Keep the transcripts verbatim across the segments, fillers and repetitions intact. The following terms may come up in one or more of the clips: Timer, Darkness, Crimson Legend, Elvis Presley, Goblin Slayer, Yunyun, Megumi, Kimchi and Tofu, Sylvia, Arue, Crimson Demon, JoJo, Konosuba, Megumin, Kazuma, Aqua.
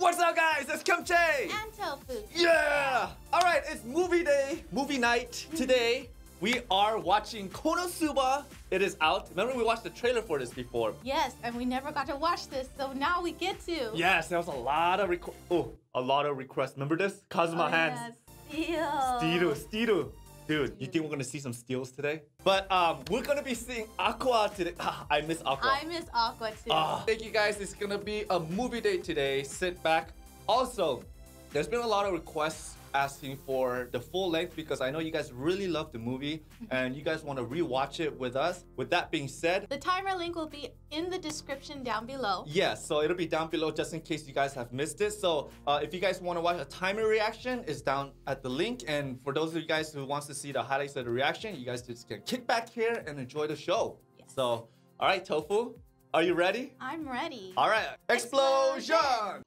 What's up, guys? It's Kimchi and Tofu. Yeah! All right, it's movie day, movie night. Today, we are watching Konosuba. It is out. Remember, we watched the trailer for this before. Yes, and we never got to watch this, so now we get to. Yes, there was a lot of requests. Oh, a lot of requests. Remember this? Kazuma oh, hands. Yeah. Steeru, steeru. Dude, you think we're gonna see some steals today? But um, we're gonna be seeing Aqua today. Ah, I miss Aqua. I miss Aqua too. Ah, thank you guys. It's gonna be a movie day today. Sit back. Also, there's been a lot of requests asking for the full length because I know you guys really love the movie and you guys want to rewatch it with us. With that being said, the timer link will be in the description down below. Yes, yeah, so it'll be down below just in case you guys have missed it. So uh, if you guys want to watch a timer reaction, it's down at the link. And for those of you guys who wants to see the highlights of the reaction, you guys just can kick back here and enjoy the show. Yes. So, all right, Tofu, are you ready? I'm ready. All right, explosion! explosion.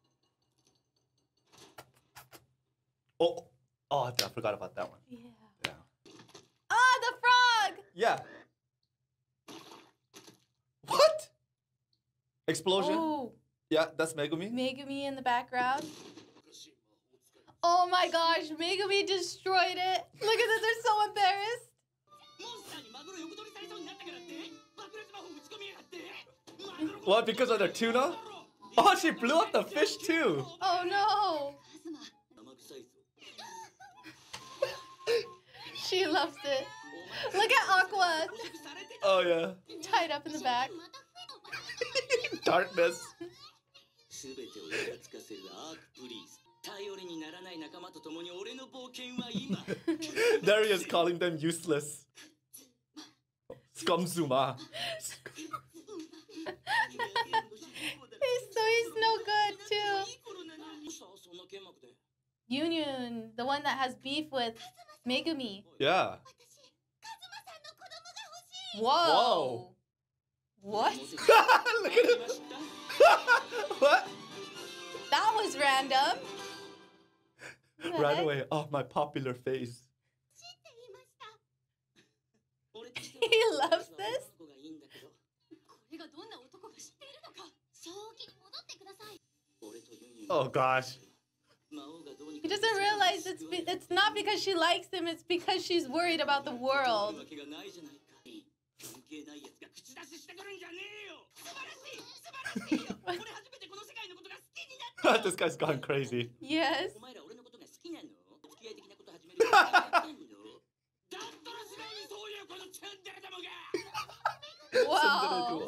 Oh, oh, I forgot about that one. Yeah. Yeah. Oh, the frog! Yeah. What? Explosion? Oh. Yeah, that's Megumi. Megumi in the background. Oh my gosh, Megumi destroyed it. Look at this, they're so embarrassed. What, because of the tuna? Oh, she blew up the fish too. Oh no. She loves it. Look at Aqua. Oh, yeah. Tied up in the back. Darkness. There he is calling them useless. Scumzuma. He's so he's no good, too. Yunyun, the one that has beef with Megumi. Yeah. Whoa. Whoa. What? Look at it. What? That was random. Right away. Oh, my popular face. He loves this. Oh, gosh. He doesn't realize it's be it's not because she likes him, it's because she's worried about the world. This guy's gone crazy. Yes. Wow.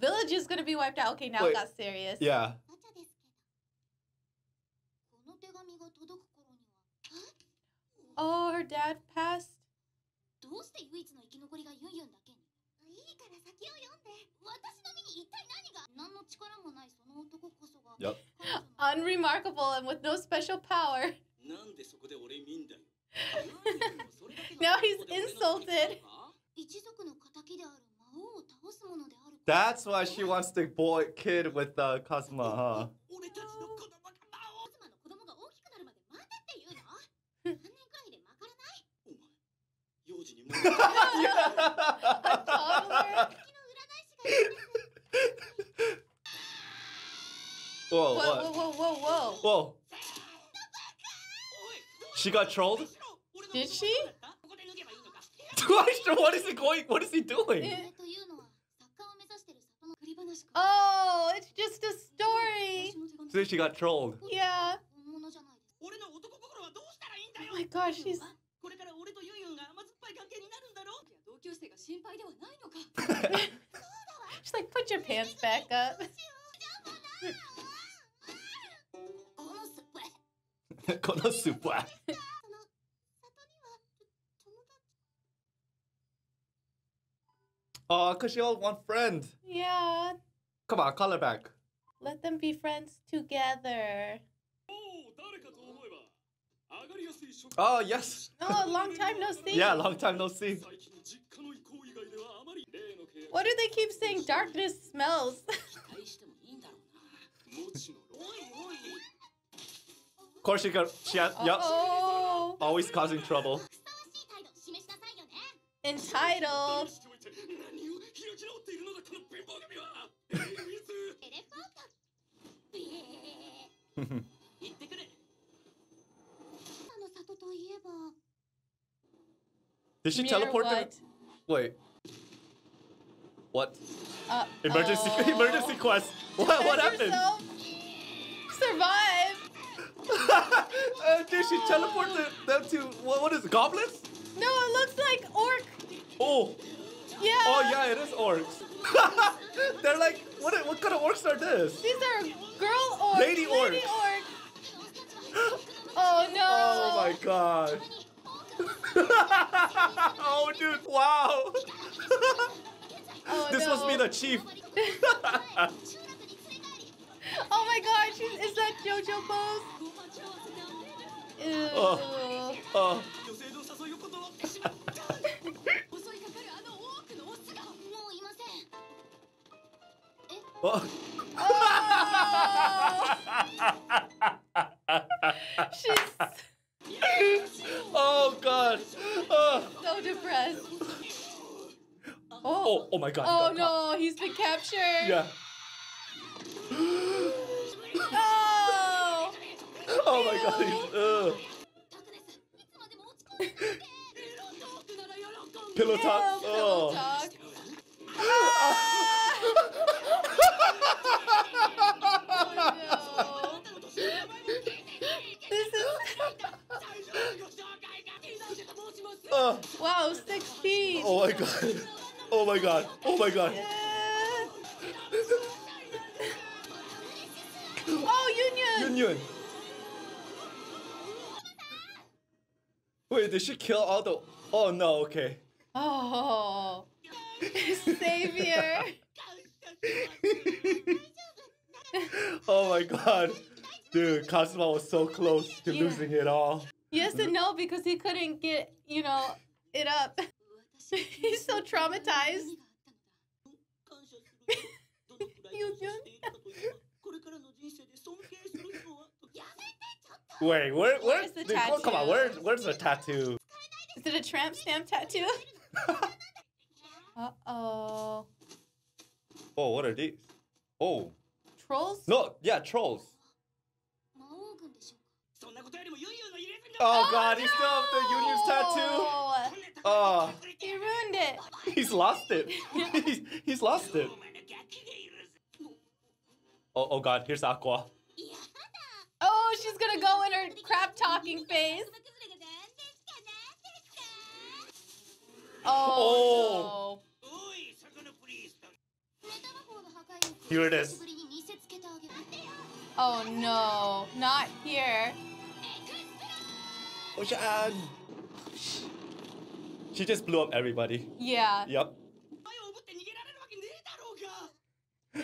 Village is gonna be wiped out. Okay, now it got serious. Yeah. Oh, her dad passed. Yep. Unremarkable and with no special power. Now he's insulted. That's why she wants the boy kid with uh, Kazuma, huh? A toddler? Whoa, whoa, whoa, whoa, whoa, whoa. She got trolled? Did she? What is he going? What is he doing? Oh, it's just a story. So she got trolled. Yeah. Oh my gosh, she's... She's like, put your pants back up. Konosuba. Oh, because she all want friend. Yeah. Come on, call her back. Let them be friends together. Oh, yes. Oh, long time no see. Yeah, long time no see. What do they keep saying? Darkness smells. Of course, she got. She has. Uh-oh. Yep. Always causing trouble. Entitled. Did she Mirror teleport what? To... Wait. What? Uh, emergency oh. emergency quest. What, what happened? Survive. uh, did she teleport to, them to... What, what is it? Goblins? No, it looks like orc. Oh. Yeah. Oh, yeah, it is orcs. They're like, what What kind of orcs are this? These are girl orcs. Lady orcs. Lady orcs. Oh, no. Oh, my gosh. Oh, dude, wow. Oh, this no. must be the chief. Oh, my gosh. Is that JoJo pose? Ew. Oh. Oh. Oh. She's... Oh god. Oh. So depressed. Oh. oh, oh my god. Oh god, no, god. He's been captured. Yeah. Oh. Oh my god. He's, uh. Pillow talk. Yeah, oh. Pillow talk. Oh. Oh, no. This is... uh, wow, six feet. Oh my god. Oh my god. Oh my god. Yeah. Oh, Yunyun. Yunyun. Wait, did she kill all the... Oh no, okay. Oh. Savior. Oh my god. Dude, Kazuma was so close to yeah. losing it all. Yes and no, because he couldn't get, you know, it up. He's so traumatized. Wait, where, where, where's the dude, tattoo? Come on, where, where's the tattoo? Is it a tramp stamp tattoo? Uh-oh. Oh, what are these? Oh. Trolls? No, yeah, trolls. Oh god, oh, he no! still have the Yunyun's tattoo. Oh. He ruined it. He's lost it. he's, he's lost it. Oh, oh god, here's Aqua. Oh, she's gonna go in her crap talking phase. Oh. oh. Here it is. Oh no, not here. Ocean! She just blew up everybody. Yeah. Yep.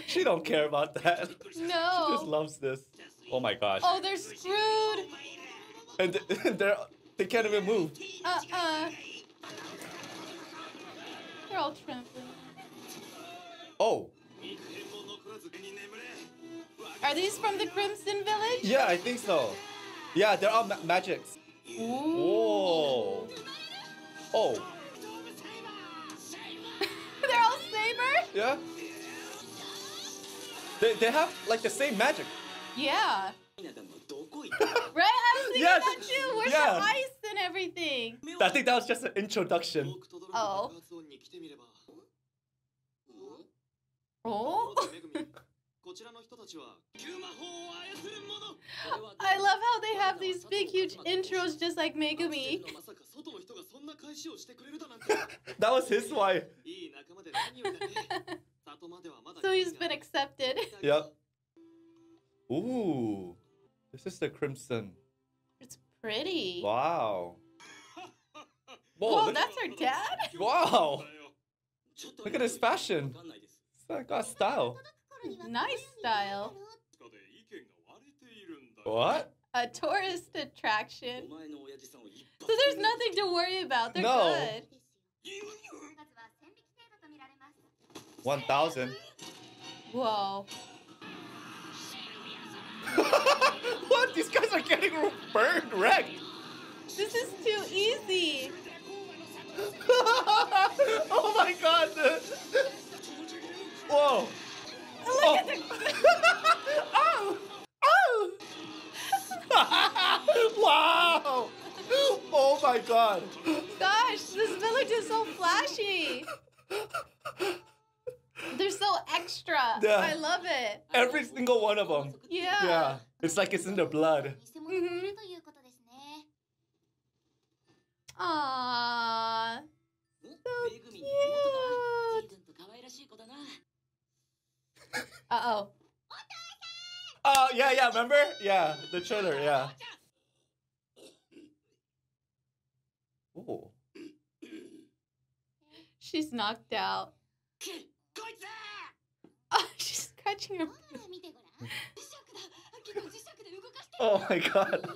She don't care about that. No. She just loves this. Oh my gosh. Oh, they're screwed. And they're, they can't even move. Uh-uh. They're all trembling. Oh. Are these from the Crimson Village? Yeah, I think so. Yeah, they're all ma magics. Ooh. Whoa. Oh. They're all saber? Yeah. They, they have like the same magic. Yeah. Right? I was thinking yes. that too. Where's yeah. the ice and everything? I think that was just an introduction. Oh. Oh? I love how they have these big, huge intros just like Megumi. That was his wife. So he's been accepted. Yep. Ooh. This is the Crimson. It's pretty. Wow. Whoa, Whoa that's her dad? Wow. Look at his fashion. It's got style. Nice style. What? A tourist attraction. So there's nothing to worry about. They're no. good. One thousand. Whoa. What? These guys are getting burned, wrecked. This is too easy. Oh my god. Whoa. Look oh. at the... Oh! Oh! my god. Gosh, this village is so flashy. They're so extra. Yeah. I love it. Every single one of them. Yeah. Yeah. It's like it's in their blood. Mm-hmm. Aww. So cute. Uh-oh. Oh, yeah, yeah, remember? Yeah, the trailer, yeah. Ooh. She's knocked out. Oh, she's scratching her. Oh my god.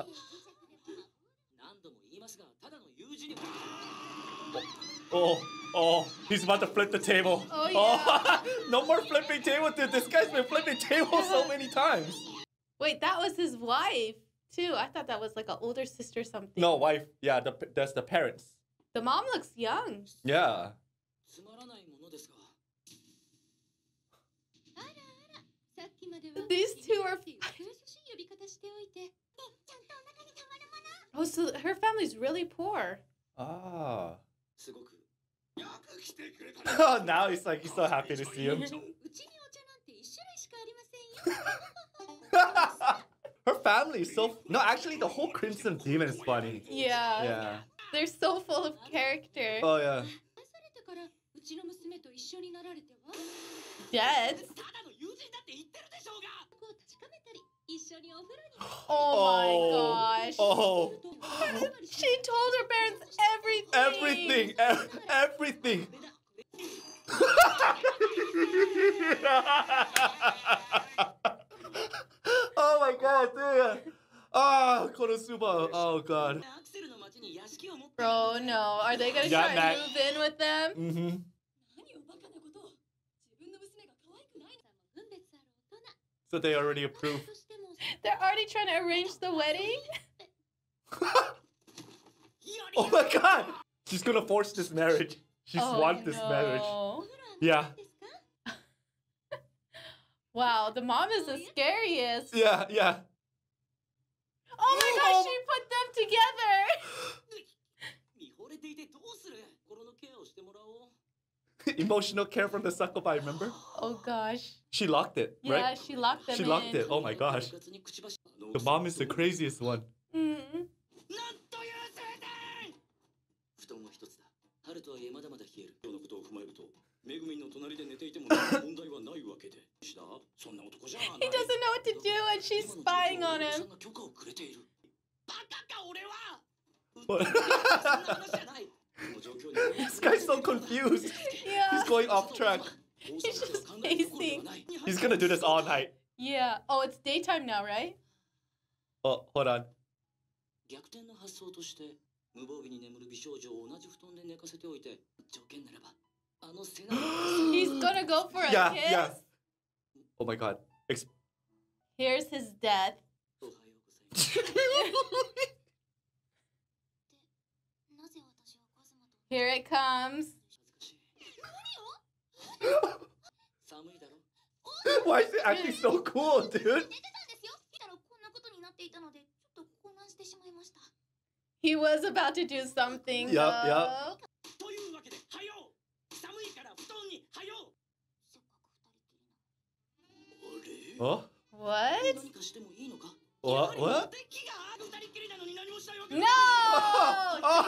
Oh, oh, he's about to flip the table. Oh, yeah. Oh. No more flipping table, dude. This guy's been flipping tables yeah. so many times. Wait, that was his wife, too. I thought that was like an older sister or something. No, wife. Yeah, the, that's the parents. The mom looks young. Yeah. These two are... Oh, so her family's really poor. Ah. Oh, now he's like, he's so happy to see him. Her family is so... No, actually, the whole Crimson Demon is funny. Yeah. Yeah. They're so full of character. Oh, yeah. Dead? Oh my gosh. Oh. She told her parents everything. Everything. Ev everything. Oh my god, dude. Oh, Konosuba. Oh god. Bro, no. Are they gonna try and move in with them? Mm-hmm. So they already approved. They're already trying to arrange the wedding? Oh my god! She's gonna force this marriage. She's oh, wants no. this marriage. Yeah. Wow, the mom is the scariest. Yeah, yeah. Oh my gosh, she put them together! Emotional care from the succubi, remember? Oh gosh. She locked it, right? Yeah, she locked them She in. locked it. Oh my gosh. The mom is the craziest one. Mm-hmm. He doesn't know what to do and she's spying on him. This guy's so confused. Yeah. He's going off track. He's just pacing. He's gonna do this all night. Yeah. Oh, it's daytime now, right? Oh, hold on. He's gonna go for a yeah, kiss. Yeah. Oh my god. Ex Here's his death. Here it comes. Why is it acting so cool, dude? He was about to do something. Yep, yep. Huh? What? What? What? No! Oh.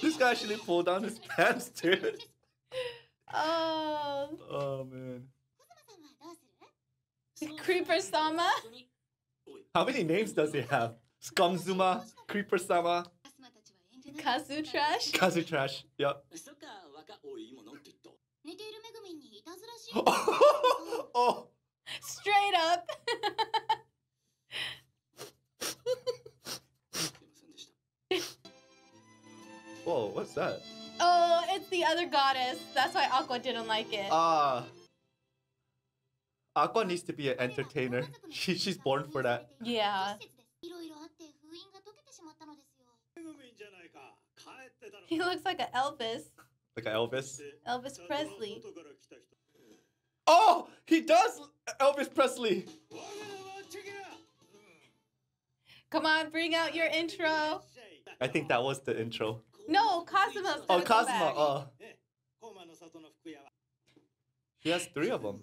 This guy actually pulled down his pants, dude. Oh. Oh man. Creeper Sama. How many names does he have? Scumzuma, Creeper Sama, Kazu Trash. Kazu Trash. Yep. Oh, oh. Straight up. Whoa, what's that? Oh, it's the other goddess. That's why Aqua didn't like it. Ah. Uh, Aqua needs to be an entertainer. She, she's born for that. Yeah. He looks like an Elvis. Like an Elvis? Elvis Presley. Oh, he does Elvis Presley. Come on, bring out your intro. I think that was the intro. No, Kazuma's. Oh, Kazuma. Oh. He has three of them.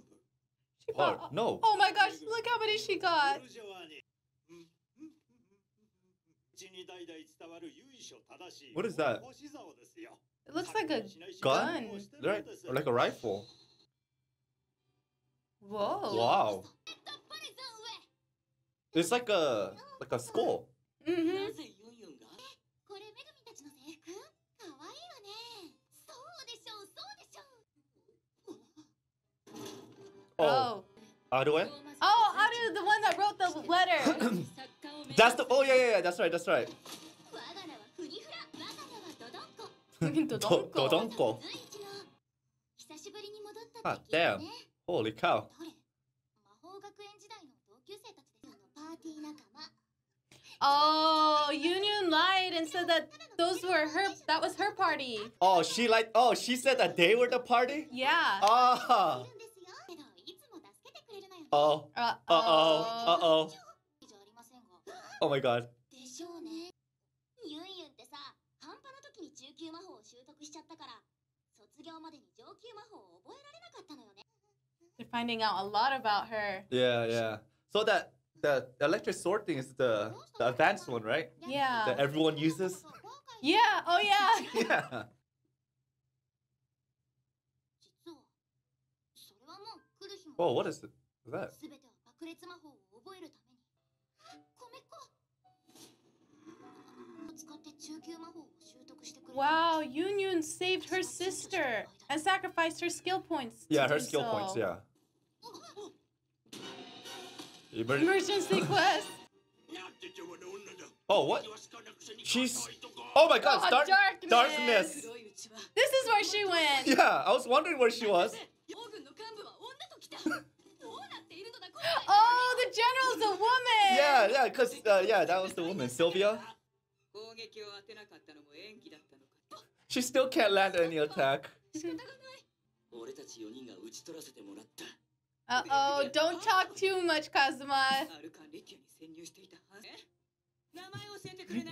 She oh, got, no. Oh my gosh, look how many she got. What is that? It looks like a gun. gun. Right? Or like a rifle. Whoa. Wow. It's like a like a skull. Mm-hmm. Oh. Arue? Oh, Arue, the one that wrote the letter. That's the oh yeah yeah yeah, that's right, that's right. Dodonko. Ah, damn. Holy cow. Oh, Yunyun lied and said that those were her, that was her party. Oh, she lied. Oh, she said that they were the party? Yeah. Oh. Oh. Uh oh. Uh oh. Oh my god. They're finding out a lot about her. Yeah, yeah. So that the electric sword thing is the, the advanced one, right? Yeah. That everyone uses. Yeah. Oh yeah. Yeah. Oh, what is it? Is that? Wow, Yunyun saved her sister and sacrificed her skill points. Yeah, her skill so. points, yeah. Emer Emergency quest. Oh, what? She's. Oh my god, oh, dark darkness. darkness. This is where she went. Yeah, I was wondering where she was. Oh, the general's a woman. Yeah, yeah, because, uh, yeah, that was the woman, Sylvia. She still can't land any attack. Uh-oh, don't talk too much, Kazuma.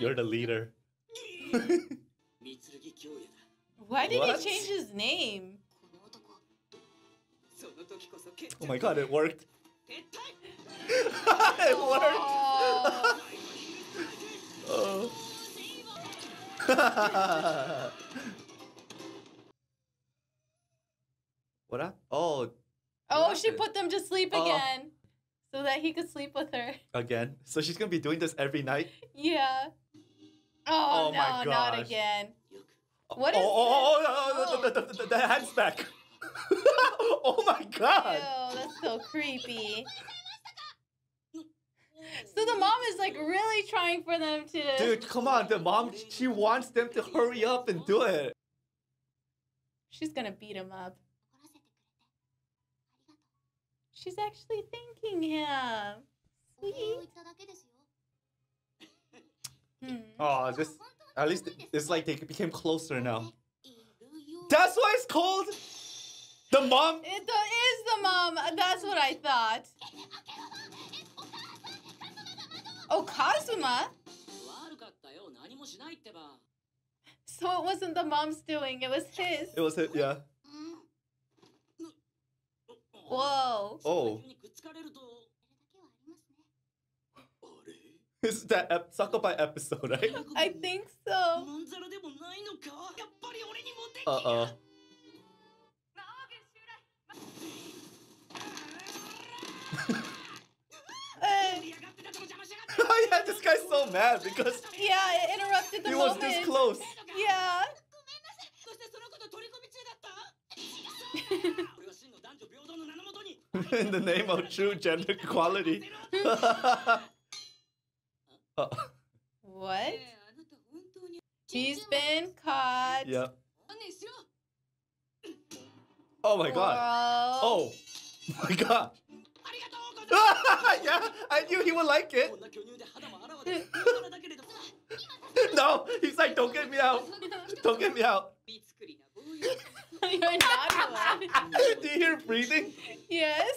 You're the leader. Why did what? he change his name? Oh my god, it worked. It worked. Oh. What up? Oh. Oh, she put them to sleep oh. again, so that he could sleep with her. Again? So she's gonna be doing this every night? Yeah. Oh, oh no, my gosh. Not again. What is? Oh, oh, this? oh, oh, oh, oh, oh, oh, oh, oh, oh, oh, oh, the hand's back. Oh my god! Ew, that's so creepy. So the mom is like really trying for them to. Dude, come on! The mom, she wants them to hurry up and do it. She's gonna beat him up. She's actually thanking him. Sweet. Hmm. Oh, this. At least it's like they became closer now. That's why it's called. The mom? It is the mom. That's what I thought. Oh, Kazuma? So it wasn't the mom's doing. It was his. It was his, yeah. Whoa. Oh. This is that ep Sakubai episode, right? I think so. Uh-oh. Oh yeah, this guy's so mad because yeah, it interrupted the moment. He was this close. Yeah. In the name of true gender equality. uh. What? She's been caught. Yep. Oh my god. Whoa. Oh my god. Yeah, I knew he would like it. No, he's like, don't get me out. Don't get me out. You're not allowed. Do you hear breathing? Yes.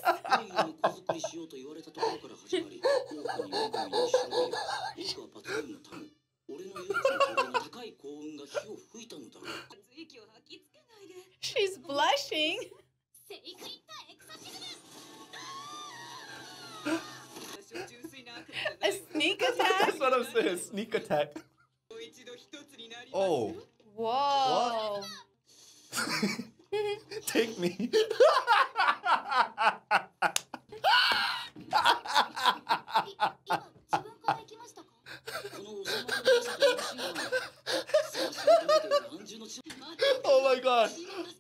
She's blushing. A sneak attack? That's what I'm saying, a sneak attack. Oh. Whoa. Take me. Oh my god.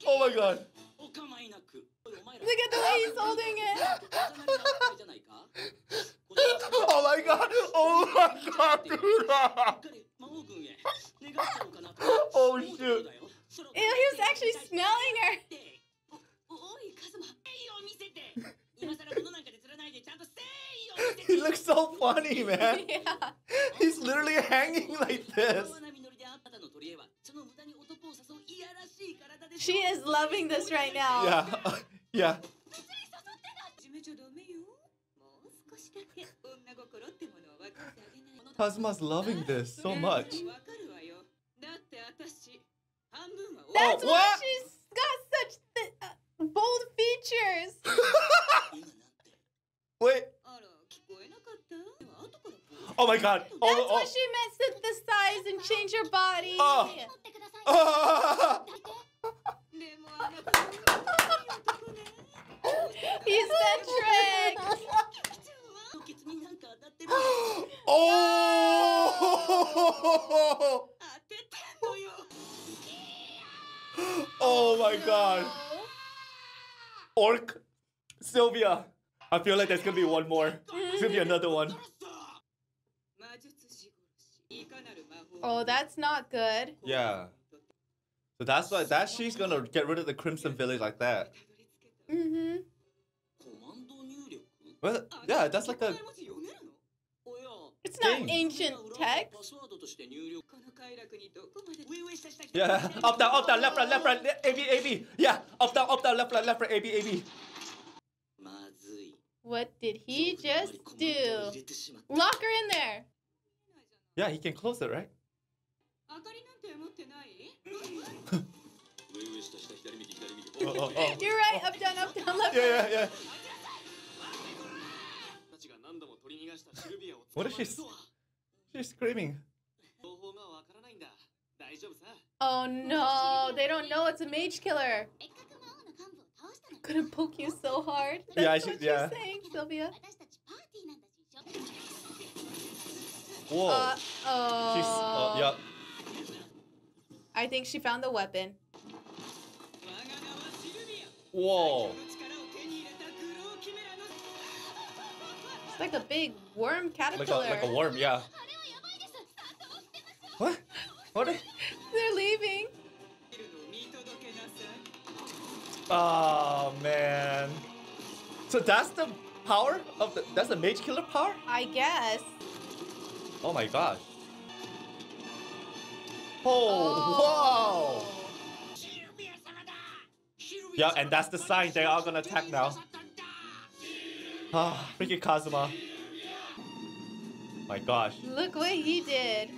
Oh my god. Look at the way he's holding it. Oh my god. Oh my god. Oh shoot. Ew, he was actually smelling her. He looks so funny, man. Yeah. He's literally hanging like this. She is loving this right now. Yeah. Yeah. Kazuma's loving this so much. That's oh, why she's got such th uh, bold features. Wait. Oh my god. Oh, that's oh, why oh. she meant synthesize and change her body. Oh. Oh. He's that trick. Oh. Oh my god. Orc. Sylvia. I feel like there's gonna be one more. There's gonna be another one. Oh, that's not good. Yeah. So that's why that she's gonna get rid of the Crimson Village like that. Mm-hmm. Well, yeah, that's like a... It's not Dang. ancient text. Yeah, up down, up down, left right, left right, A B, A B. Yeah, up down, up down, left right, left right, A B, A B. What did he just do? Lock her in there. Yeah, he can close it, right? You're right, up down, up down, left right. Yeah, yeah, yeah. What is she? She's screaming. Oh no, they don't know it's a mage killer. Couldn't poke you so hard. That's yeah, I should, what yeah. you're saying, Sylvia. Whoa. Uh oh. She's, uh, yeah. I think she found the weapon. Whoa. It's like a big worm caterpillar. Like a, like a worm, yeah. What? What? Are... They're leaving. Oh man. So that's the power of the. That's the mage killer power? I guess. Oh my gosh. Oh, oh. Wow. Yeah, and that's the sign they are gonna attack now. Ah, freaking Kazuma. My gosh. Look what he did.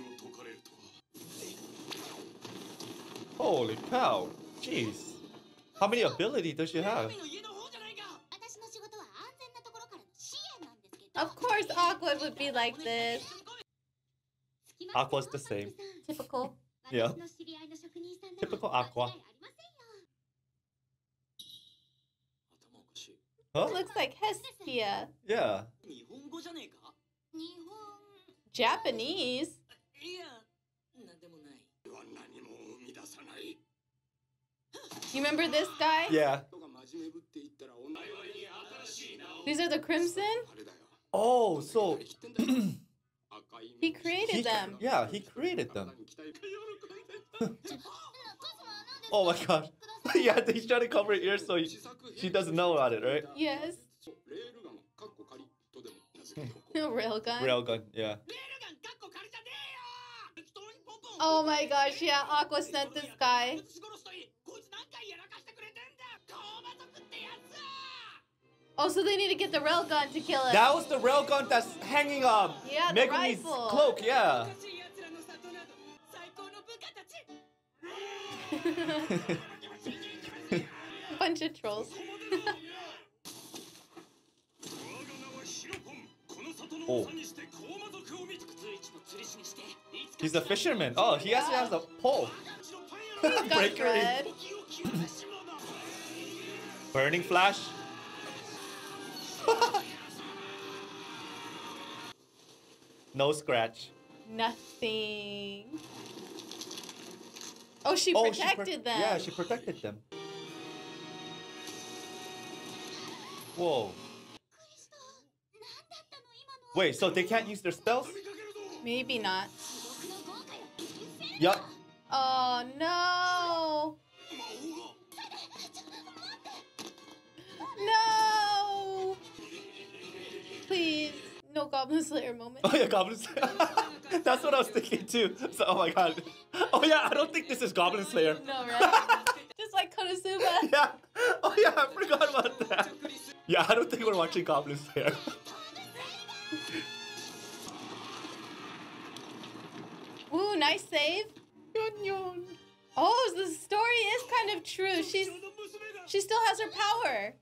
Holy cow. Jeez. How many ability does she have? Of course Aqua would be like this. Aqua's the same. Typical. Yeah. Typical Aqua. Huh? Looks like Hestia. Yeah. Japanese? You remember this guy? Yeah. These are the Crimson? Oh, so... he created he, them. Yeah, he created them. Oh my god. Yeah, he's trying to cover her ears so he, she doesn't know about it, right? Yes. Railgun? Railgun, yeah. Oh my gosh, yeah, Aqua sent this guy. Oh, so they need to get the railgun to kill it. That was the railgun that's hanging up. Yeah, the Megumi's rifle. Cloak, yeah. Bunch of trolls. Oh. He's a fisherman. Oh, he actually has a pole. Breaker. Burning flash. No scratch. Nothing. Oh, she oh, protected she pr them. Yeah, she protected them. Whoa. Wait, so they can't use their spells? Maybe not. Yup. Oh, no. No. Please. No Goblin Slayer moment. Oh, yeah, Goblin Slayer. That's what I was thinking, too. So, oh, my God. Oh, yeah, I don't think this is Goblin Slayer. No, right? Just like Konosuba. Yeah. Oh, yeah, I forgot about that. Yeah, I don't think we're watching Goblin Slayer. Ooh, nice save. Yunyun. Oh, the story is kind of true. She's she still has her power.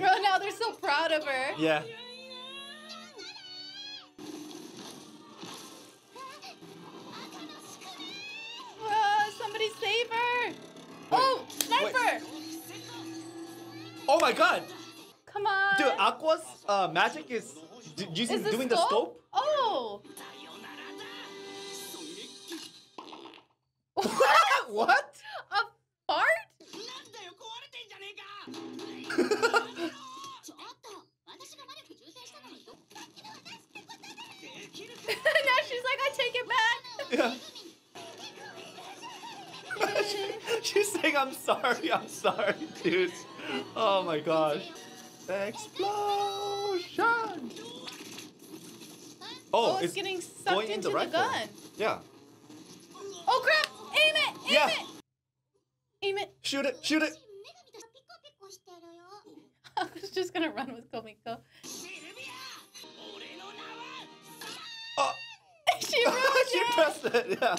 Oh no, they're so proud of her. Yeah. Oh, somebody save her. Wait, oh, sniper! Wait. Oh my god! Come on! Dude, Aqua's uh, magic is using is doing scope? the scope? Oh! What? What? A fart? Now she's like, I take it back! Yeah. She's saying, I'm sorry, I'm sorry, dude. Oh my gosh. Explosion! Oh, oh it's, it's getting sucked into in the, the gun. Yeah. Oh crap! Aim it! Aim yeah. it! Aim it! Shoot it! Shoot it! I was just gonna run with Komiko. Oh. She ruined she it! She pressed it, yeah.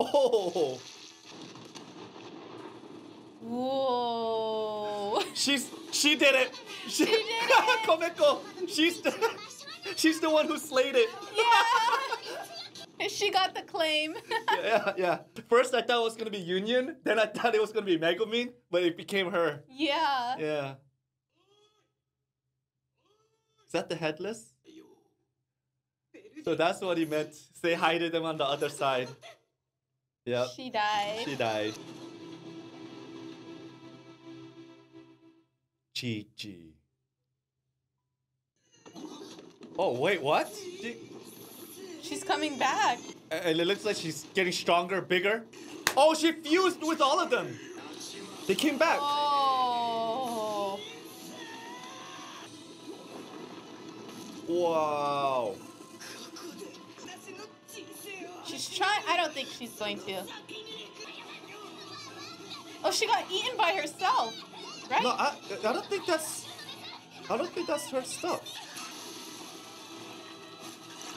Oh. Whoa. She's she did it. She, she did it. Komiko. She's the, she's the one who slayed it. Yeah. She got the claim. yeah, yeah, yeah. First I thought it was gonna be Yunyun, then I thought it was gonna be Megumin, but it became her. Yeah. Yeah. Is that the headless? So that's what he meant. Say hi to them on the other side. Yep. She died. She died. G G. Oh, wait, what? She... She's coming back. And it looks like she's getting stronger, bigger. Oh, she fused with all of them. They came back. Oh. Wow. She's trying. I don't think she's going to. Oh, she got eaten by herself, right? No, I, I don't think that's. I don't think that's her stuff.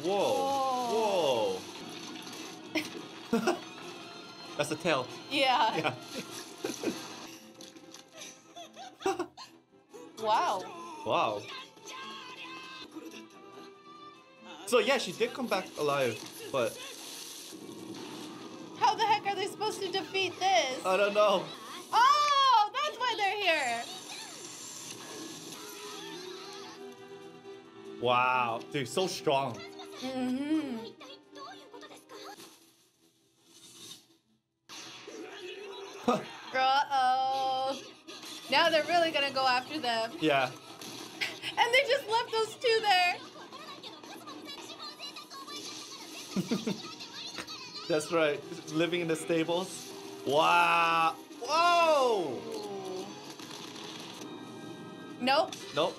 Whoa! Whoa! Whoa. That's a tail. Yeah. Yeah. Wow. Wow. So yeah, she did come back alive, but. How the heck are they supposed to defeat this? I don't know. Oh, that's why they're here. Wow, dude, so strong. Mm-hmm. Uh-oh. Now they're really gonna go after them. Yeah. And they just left those two there. That's right. Living in the stables. Wow. Whoa. Nope. Nope.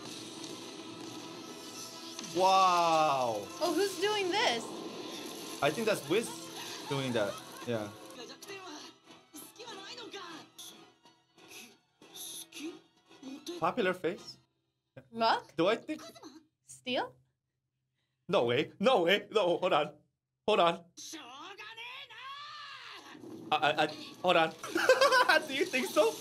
Wow. Oh, who's doing this? I think that's Wiz. doing that. Yeah. Popular face. Look. Do I think? Steal? No way. No way. No. Hold on. Hold on. I, I, I, hold on. Do you think so?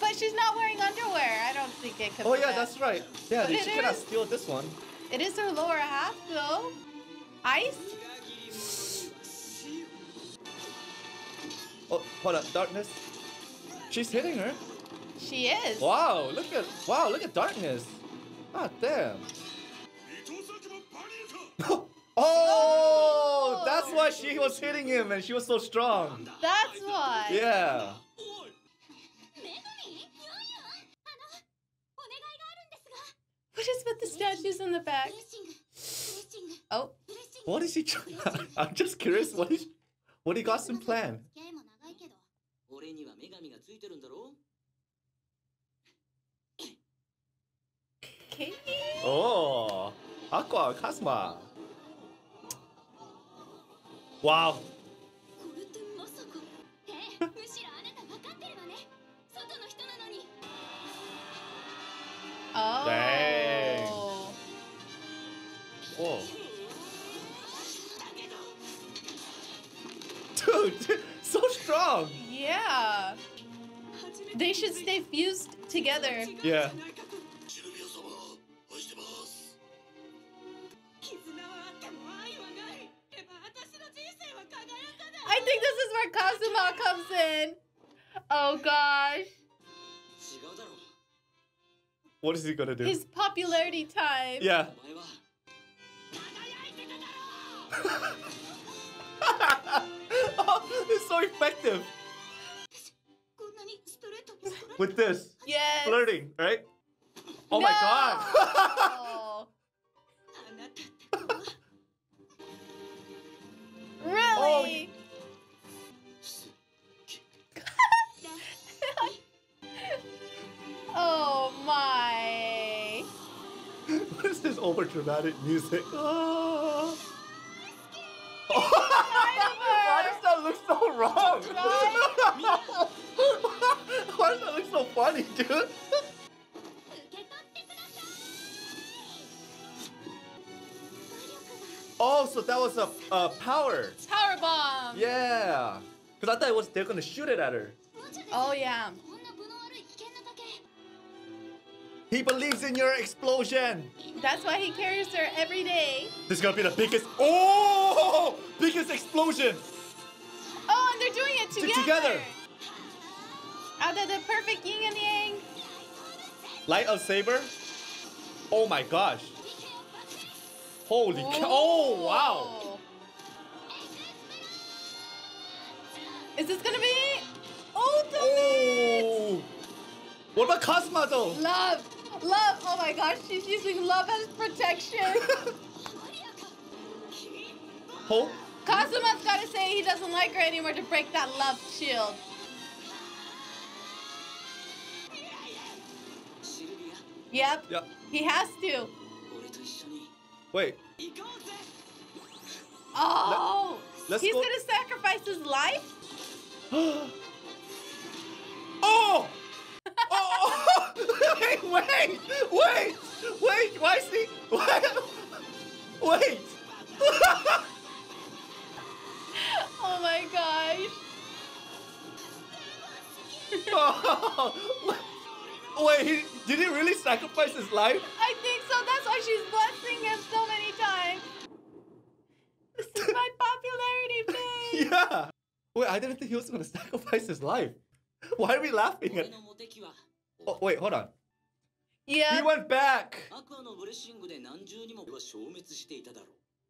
But she's not wearing underwear. I don't think it could. Oh yeah, that's right. Yeah, she cannot steal this one. It is her lower half though. Ice. Oh, hold on, Darkness. She's hitting her. She is. Wow, look at wow, look at Darkness. Ah, damn. Oh, that's why she was hitting him, and she was so strong. That's why. Yeah. What is with the statues in the back? Oh, what is he trying? I'm just curious. What is? What he got some plan? Okay. Oh, Aqua, Kazuma. Wow. Oh. Dang. Whoa. Dude, so strong. Yeah. They should stay fused together. Yeah. I think this is where Kazuma comes in. Oh gosh. What is he gonna do? His popularity time. Yeah. Oh, it's so effective. With this. Yes. Flirting, right? Oh no. My god. Really? Oh. Oh my! What is this over dramatic music? Oh. Why does that look so wrong? Why does that look so funny, dude? Oh, so that was a, a power. Power bomb. Yeah, because I thought it was they're gonna shoot it at her. Oh yeah. He believes in your explosion. That's why he carries her every day. This is gonna be the biggest, oh, biggest explosion. Oh, and they're doing it together. Together. Out of the perfect yin and yang. Light of saber. Oh my gosh. Holy cow. Oh wow. Is this gonna be ultimate? Oh. What about Kazuma though? Love. Love! Oh my gosh, she's using love as protection. Hope? Kazuma's gotta say he doesn't like her anymore to break that love shield. Yep. Yep. He has to. Wait. Oh! Let, he's go. Gonna sacrifice his life? Oh! Oh, wait, wait, wait, wait, why is he, wait, wait. Oh my gosh. Oh, wait, he, did he really sacrifice his life? I think so, that's why she's blessing him so many times. This is my popularity thing. Yeah. Wait, I didn't think he was going to sacrifice his life. Why are we laughing at? Oh wait, hold on. Yeah. He went back.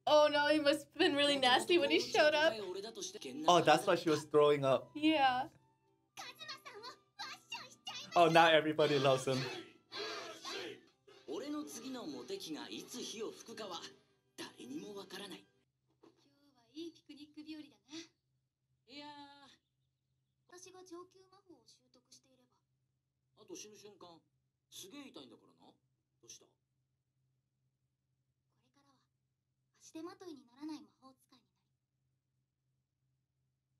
Oh no, he must have been really nasty when he showed up. Oh, that's why she was throwing up. Yeah. Oh, now everybody loves him.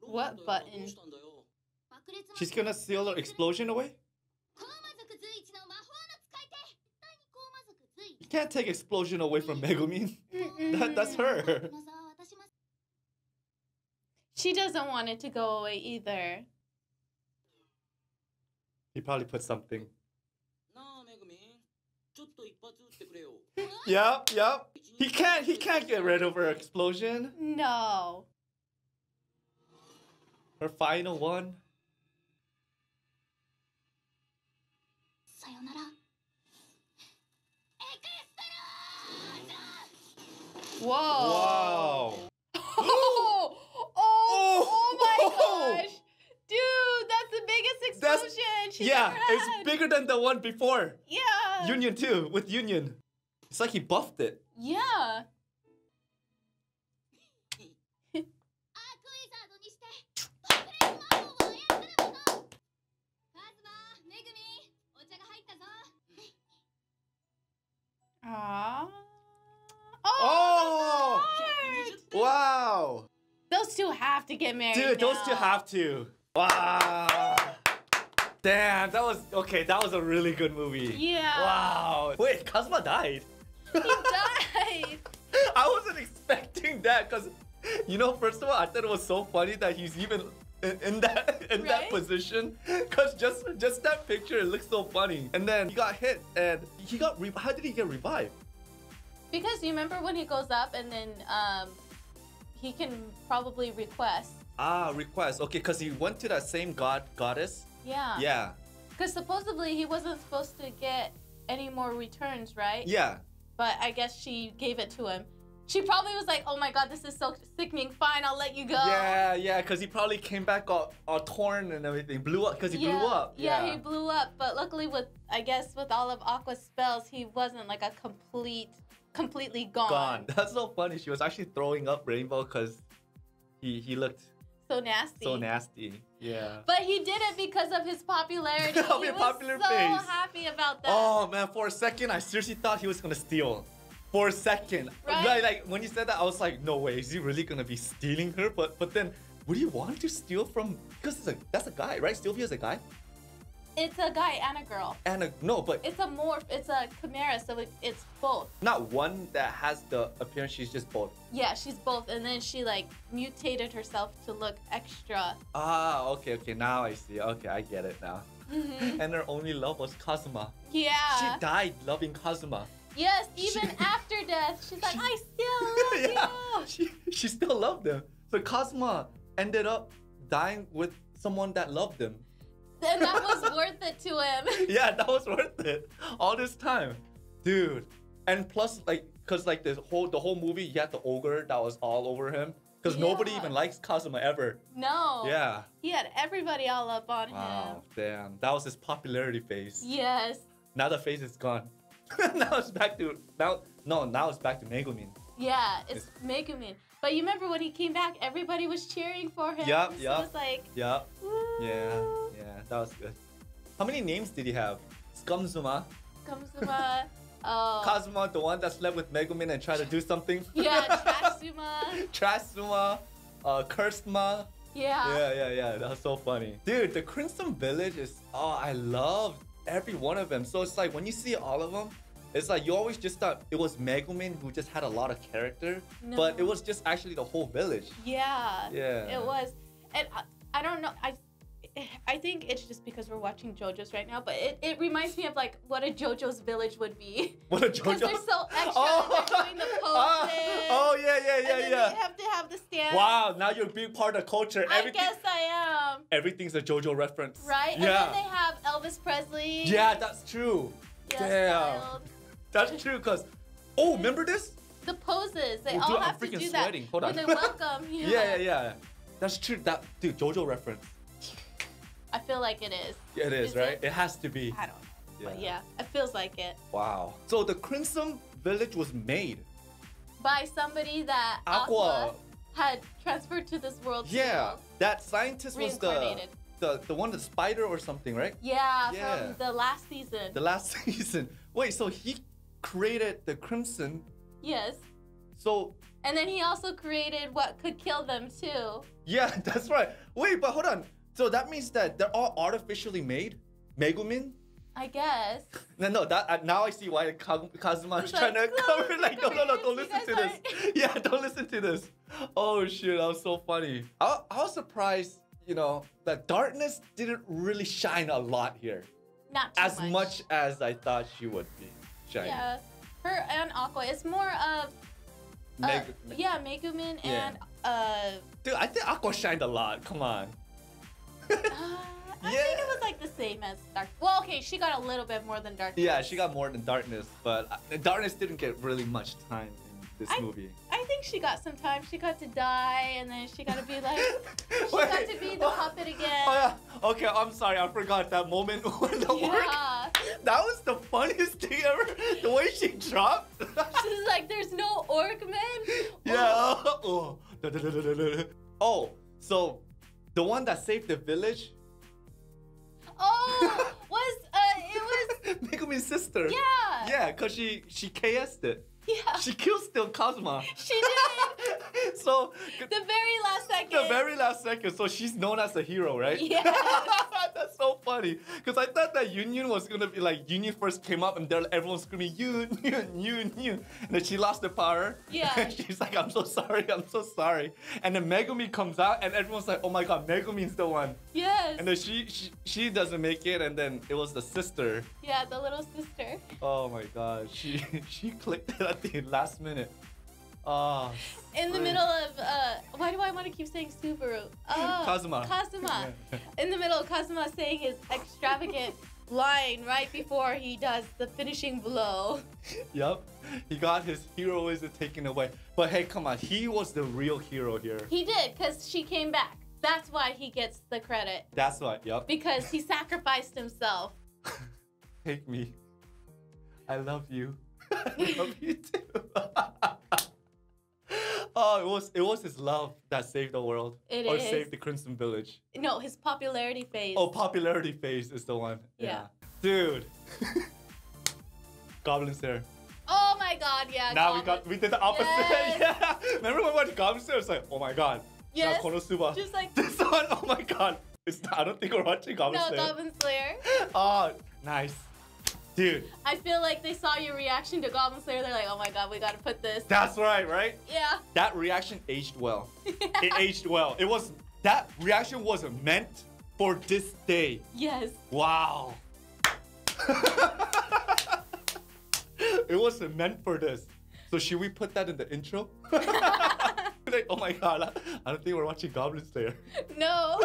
What button? She's gonna steal her explosion away? You can't take explosion away from Megumin. that, that's her. She doesn't want it to go away either. He probably put something. Yep, yep. He can't, he can't get rid of her explosion. No. Her final one. Whoa. Wow. Oh, oh, oh my gosh. Dude, that's the biggest explosion she's yeah, ever had. It's bigger than the one before. Yeah. Yunyun too, with Yunyun. It's like he buffed it. Yeah. Aww. Oh! oh! Wow! Those two have to get married. Dude, now. those two have to. Wow. Damn, that was okay. That was a really good movie. Yeah. Wow. Wait, Kazuma died. He died. I wasn't expecting that because, you know, first of all, I thought it was so funny that he's even in, in that in right? that position. Cause just just that picture, it looks so funny. And then he got hit, and he got re how did he get revived? Because you remember when he goes up, and then um, he can probably request. Ah, request. Okay, cause he went to that same god goddess. Yeah. Yeah. Because supposedly he wasn't supposed to get any more returns, right? Yeah. But I guess she gave it to him. She probably was like, oh my god, this is so sickening. Fine, I'll let you go. Yeah, yeah, because he probably came back all, all torn and everything. Blew up, because he yeah, blew up. Yeah. yeah, he blew up. But luckily with, I guess, with all of Aqua's spells, he wasn't like a complete, completely gone. Gone. That's so funny. She was actually throwing up Rainbow because he, he looked... So nasty. So nasty. Yeah. But he did it because of his popularity. Of he was popular so face. happy about that. Oh man, for a second, I seriously thought he was gonna steal. For a second, right? Like, like when you said that, I was like, no way, is he really gonna be stealing her? But but then, would he want to steal from? Because it's a, that's a guy, right? Sylvia's a guy. It's a guy and a girl. And a no, but it's a morph. It's a chimera, so it, it's both. Not one that has the appearance. She's just both. Yeah, she's both, and then she like mutated herself to look extra. Ah, okay, okay. Now I see. Okay, I get it now. Mm-hmm. And her only love was Kazuma. Yeah. She died loving Kazuma. Yes, even she, after death, she's like, she, I still love yeah, you. She she still loved him. So Kazuma ended up dying with someone that loved him. And that was worth it to him. Yeah, that was worth it. All this time. Dude. And plus, like, because, like, this whole, the whole movie, you had the ogre that was all over him. Because yeah. nobody even likes Kazuma ever. No. Yeah. He had everybody all up on wow, him. Wow, damn. That was his popularity phase. Yes. Now the phase is gone. Now it's back to, now, no, now it's back to Megumin. Yeah, it's, it's Megumin. But you remember when he came back, everybody was cheering for him. Yep, yep. So it was like, yep. yeah. Yeah, that was good. How many names did he have? Skumzuma. Skumzuma. Oh. Kazuma, the one that slept with Megumin and tried to do something. Yeah, Trashuma. Trashuma. Uh, Kursuma. Yeah. Yeah, yeah, yeah. That was so funny. Dude, the Crimson Village is... Oh, I love every one of them. So it's like when you see all of them, it's like you always just thought it was Megumin who just had a lot of character. No. But it was just actually the whole village. Yeah. Yeah. It was. And I, I don't know... I. I think it's just because we're watching JoJo's right now, but it, it reminds me of like what a JoJo's village would be. What a JoJo's? Because they're so extra. Oh, they're doing the poses. Oh, oh yeah, yeah, yeah, and then yeah. They have to have the stand. Wow, now you're being part of culture. Everything, I guess I am. Everything's a JoJo reference, right? Yeah. And then they have Elvis Presley. Yeah, that's true. Yeah, damn, styled. That's true. Cause oh, remember this? The poses. They oh, all dude, have I'm to do sweating. that Hold on. when they're welcome. Yeah. yeah, yeah, yeah. That's true. That dude, JoJo reference. I feel like it is. Yeah, it is, is right? It? it has to be. I don't know. Yeah. But yeah, it feels like it. Wow. So the Crimson Village was made by somebody that Aqua, Aqua had transferred to this world. Yeah. Too. That scientist was the, the the one, the spider or something, right? Yeah, yeah, from the last season. The last season. Wait, so he created the Crimson. Yes. So. And then he also created what could kill them too. Yeah, that's right. Wait, but hold on. So that means that they're all artificially made? Megumin? I guess. No, no, that, uh, now I see why Kazuma is trying like, to cover it. Like, no, no, no, don't listen to this. Aren't... Yeah, don't listen to this. Oh, shit, that was so funny. I, I was surprised, you know, that Darkness didn't really shine a lot here. Not too as much. much as I thought she would be shining. Yeah, her and Aqua. It's more of... Uh, Meg yeah, Megumin yeah. and... Uh, Dude, I think Aqua shined a lot. Come on. uh... I yeah. think it was like the same as Dark. Well, okay, she got a little bit more than Darkness. Yeah, she got more than Darkness, but Darkness didn't get really much time in this I, movie. I think she got some time. She got to die, and then she got to be like, she Wait, got to be the oh, puppet again. Oh yeah. Okay, I'm sorry, I forgot that moment when the yeah. work. That was the funniest thing ever. The way she dropped. She's like, "There's no orc men." Yeah. Oh. Oh. So, the one that saved the village. Oh, was uh, it was Megumi's sister? Yeah. Yeah, cause she she K S'd it. Yeah. She killed still Kazuma. She did. So the very last second. The very last second. So she's known as a hero, right? Yeah. That's so funny. Cause I thought that Yunyun was gonna be like Yunyun first came up and there everyone's screaming Yunyun Yunyun, and then she lost the power. Yeah. And she's like, I'm so sorry, I'm so sorry. And then Megumi comes out and everyone's like, oh my god, Megumi's the one. Yes. And then she she she doesn't make it, and then it was the sister. Yeah, the little sister. Oh my god, she she clicked it at the last minute. Oh, in the middle of, uh, why do I want to keep saying Subaru? Oh, Kazuma. Kazuma. In the middle of Kazuma saying his extravagant line right before he does the finishing blow. Yep. He got his heroism taken away. But hey, come on. He was the real hero here. He did, because she came back. That's why he gets the credit. That's why, yep. Because he sacrificed himself. Take me. I love you. I love you too. Oh, it was it was his love that saved the world. It or is. saved the Crimson Village. No, his popularity phase. Oh, popularity phase is the one. Yeah. yeah. Dude. Goblin Slayer. Oh my god, yeah. Now Goblin. we got we did the opposite. Yes. Yeah. Remember when we watched Goblin Slayer? It's like, oh my god. Yes. Now Konosuba. Just like this one, oh my god. It's not, I don't think we're watching Goblin no, Slayer. No, Goblin Slayer. Oh, nice. Dude. I feel like they saw your reaction to Goblin Slayer. They're like, oh my god, we gotta put this. That's right, right? Yeah. That reaction aged well. Yeah. It aged well. It was, that reaction was meant for this day. Yes. Wow. It was meant for this. So should we put that in the intro? Like, oh my god, I don't think we're watching Goblin Slayer. No.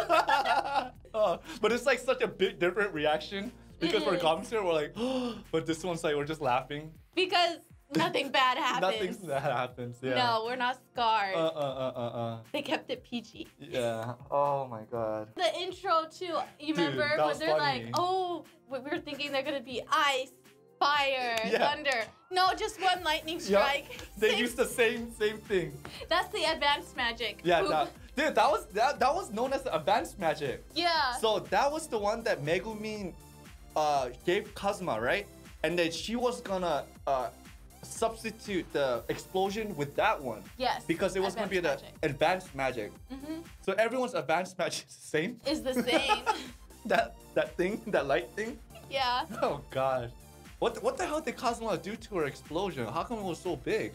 Oh, but it's like such a big different reaction. Because for Goblin Slayer, we're like, oh, but this one's like, we're just laughing. Because nothing bad happens. Nothing bad happens, yeah. No, we're not scarred. Uh, uh, uh, uh, uh. They kept it P G. Yeah, oh my god. The intro too, you Dude, remember? When they're funny. like, oh, we were thinking they're gonna be ice, fire, yeah. thunder. No, just one lightning strike. Yep. They same. used the same same thing. That's the advanced magic. Yeah, that, Dude, that was, that, that was known as the advanced magic. Yeah. So that was the one that Megumi Uh, gave Kazuma, right? And then she was gonna uh, substitute the explosion with that one. Yes. Because it was gonna be the advanced magic. Mm-hmm. So everyone's advanced magic is the same? Is the same. that that thing, that light thing? Yeah. Oh god. What, what the hell did Kazuma do to her explosion? How come it was so big?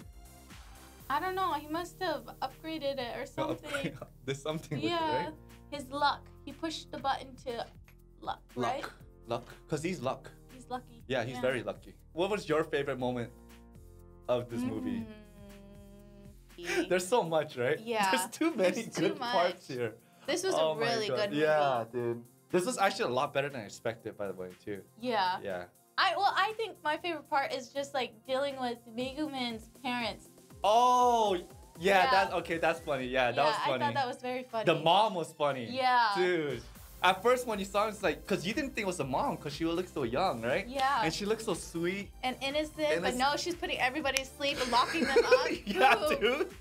I don't know. He must have upgraded it or something. There's something yeah. with it, right? His luck. He pushed the button to luck, luck. right? Luck, because he's luck. He's lucky. Yeah, he's yeah. very lucky. What was your favorite moment of this mm-hmm. movie? There's so much, right? Yeah. There's too many There's good too parts here. This was oh a really good movie. Yeah, dude. This was actually a lot better than I expected, by the way, too. Yeah. Yeah. I well, I think my favorite part is just like dealing with Megumin's parents. Oh. Yeah. yeah. That's okay. That's funny. Yeah, that yeah, was funny. I thought that was very funny. The mom was funny. Yeah. Dude. At first, when you saw him, it's like, because you didn't think it was a mom, because she looked so young, right? Yeah. And she looked so sweet. And innocent, innocent. But no, she's putting everybody to sleep and locking them up. Yeah, dude.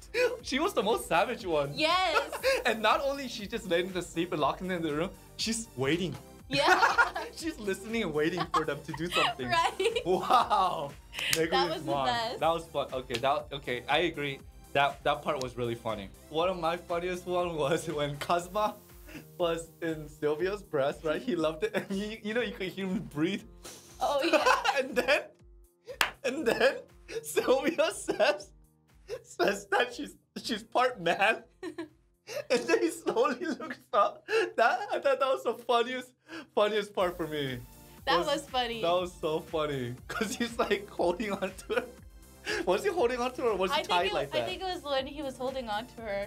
She was the most savage one. Yes. And not only she just letting them sleep and locking them in the room, she's waiting. Yeah. She's listening and waiting for them to do something. Right? Wow. Megumi that was the best. That was fun. Okay, that okay, I agree. That that part was really funny. One of my funniest one was when Kazuma was in Sylvia's breast, right? He loved it, and he, you know, you could hear him breathe. Oh yeah. and then, and then Sylvia says says that she's she's part man. And then he slowly looks up. That I thought that was the funniest, funniest part for me. That was, was funny. That was so funny. Cause he's like holding on to her. Was he holding on to her or was he I tied it, like that? I think it was when he was holding on to her.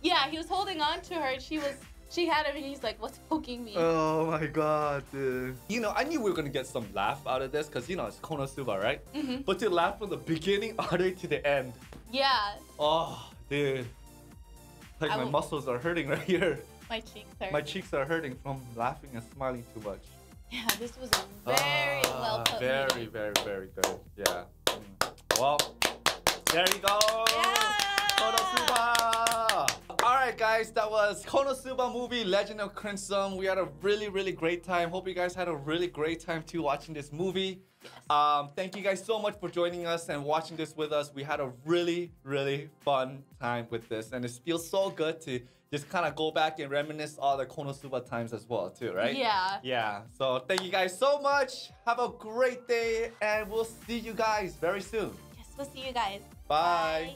Yeah, he was holding on to her and she was she had him and he's like, what's poking me? Oh my god, dude. You know, I knew we were gonna get some laugh out of this, cause you know it's Konosuba, right? Mm-hmm. But to laugh from the beginning all the way to the end. Yeah. Oh, dude. Like I my would... muscles are hurting right here. My cheeks are. My cheeks are hurting from laughing and smiling too much. Yeah, this was a very ah, well put. Very, meeting. very, very good. Yeah. Mm. Well, there you go. Yeah. Konosuba. All right, guys, that was Konosuba movie Legend of Crimson. We had a really, really great time. Hope you guys had a really great time too watching this movie. Um, thank you guys so much for joining us and watching this with us. We had a really, really fun time with this, and it feels so good to just kind of go back and reminisce all the Konosuba times as well too, right? Yeah. Yeah. So thank you guys so much. Have a great day, and we'll see you guys very soon. Yes, we'll see you guys. Bye. Bye.